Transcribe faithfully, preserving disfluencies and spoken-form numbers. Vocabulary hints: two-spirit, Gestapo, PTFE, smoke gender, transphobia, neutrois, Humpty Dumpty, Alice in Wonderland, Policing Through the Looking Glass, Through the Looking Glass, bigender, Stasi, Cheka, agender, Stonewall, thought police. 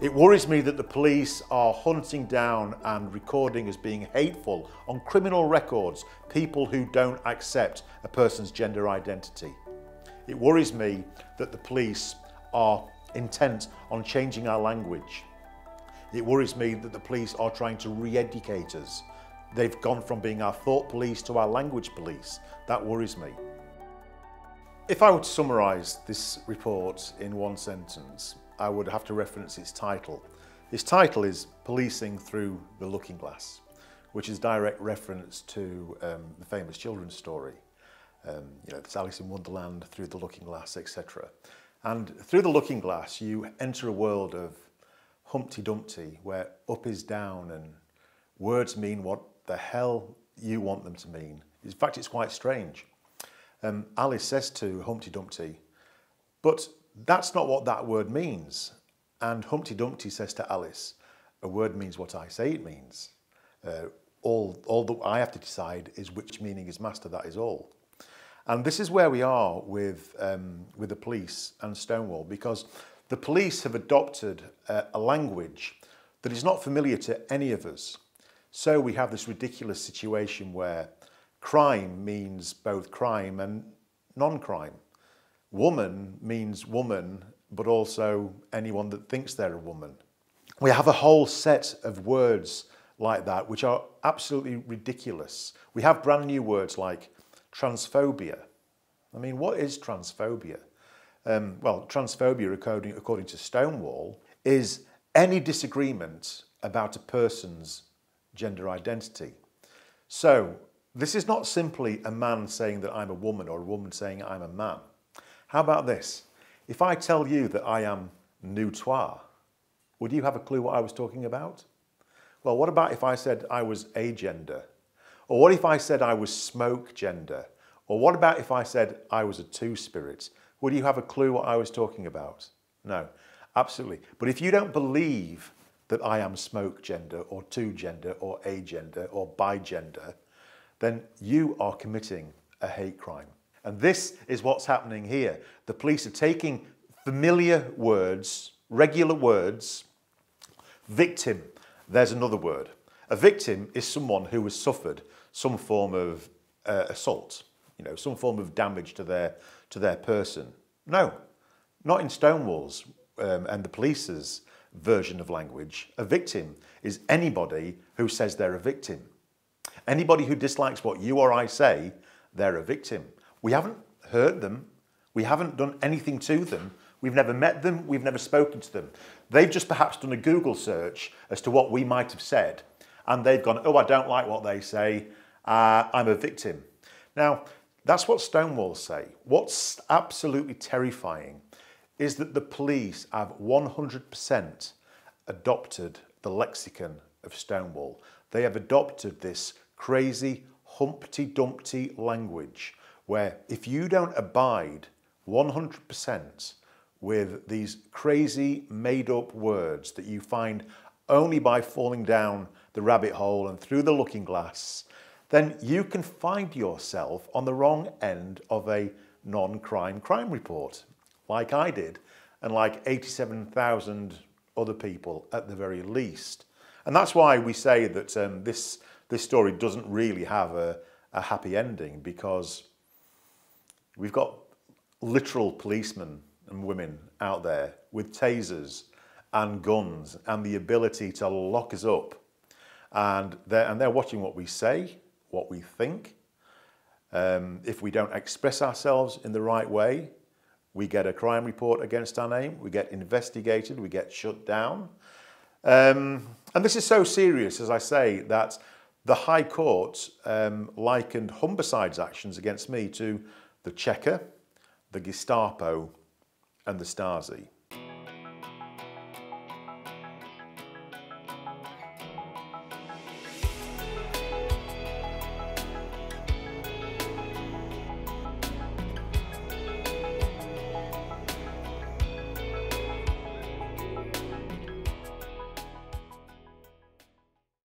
It worries me that the police are hunting down and recording as being hateful on criminal records people who don't accept a person's gender identity. It worries me that the police are intent on changing our language. It worries me that the police are trying to re-educate us. They've gone from being our thought police to our language police. That worries me. If I were to summarise this report in one sentence, I would have to reference its title. Its title is Policing Through the Looking Glass, which is direct reference to um, the famous children's story. Um, you know, it's Alice in Wonderland, Through the Looking Glass, et cetera. And through the looking glass, you enter a world of Humpty Dumpty, where up is down and words mean what the hell you want them to mean. In fact, it's quite strange. Um, Alice says to Humpty Dumpty, "But that's not what that word means." And Humpty Dumpty says to Alice, "A word means what I say it means. Uh, all, all that I have to decide is which meaning is master, that is all." And this is where we are with, um, with the police and Stonewall, because the police have adopted uh, a language that is not familiar to any of us. So we have this ridiculous situation where crime means both crime and non-crime. Woman means woman, but also anyone that thinks they're a woman. We have a whole set of words like that, which are absolutely ridiculous. We have brand new words like transphobia. I mean, what is transphobia? Um, well, transphobia, according, according to Stonewall, is any disagreement about a person's gender identity. So this is not simply a man saying that I'm a woman or a woman saying I'm a man. How about this? If I tell you that I am neutrois, would you have a clue what I was talking about? Well, what about if I said I was agender? Or what if I said I was smoke gender? Or what about if I said I was a two-spirit? Would you have a clue what I was talking about? No, absolutely. But if you don't believe that I am smoke gender or two gender or agender or bigender, then you are committing a hate crime. And this is what's happening here. The police are taking familiar words, regular words. Victim, there's another word. A victim is someone who has suffered some form of uh, assault, you know, some form of damage to their, to their person. No, not in Stonewall's um, and the police's version of language. A victim is anybody who says they're a victim. Anybody who dislikes what you or I say, they're a victim. We haven't hurt them. We haven't done anything to them. We've never met them. We've never spoken to them. They've just perhaps done a Google search as to what we might have said. And they've gone, "Oh, I don't like what they say. Uh, I'm a victim." Now, that's what Stonewall say. What's absolutely terrifying is that the police have one hundred percent adopted the lexicon of Stonewall. They have adopted this crazy Humpty Dumpty language, where if you don't abide one hundred percent with these crazy made-up words that you find only by falling down the rabbit hole and through the looking glass, then you can find yourself on the wrong end of a non-crime crime report, like I did, and like eighty-seven thousand other people at the very least. And that's why we say that um, this, this story doesn't really have a, a happy ending, because we've got literal policemen and women out there with tasers and guns and the ability to lock us up. And they're, and they're watching what we say, what we think. Um, if we don't express ourselves in the right way, we get a crime report against our name, we get investigated, we get shut down. Um, and this is so serious, as I say, that the High Court um, likened Humberside's actions against me to the Cheka, the Gestapo and the Stasi.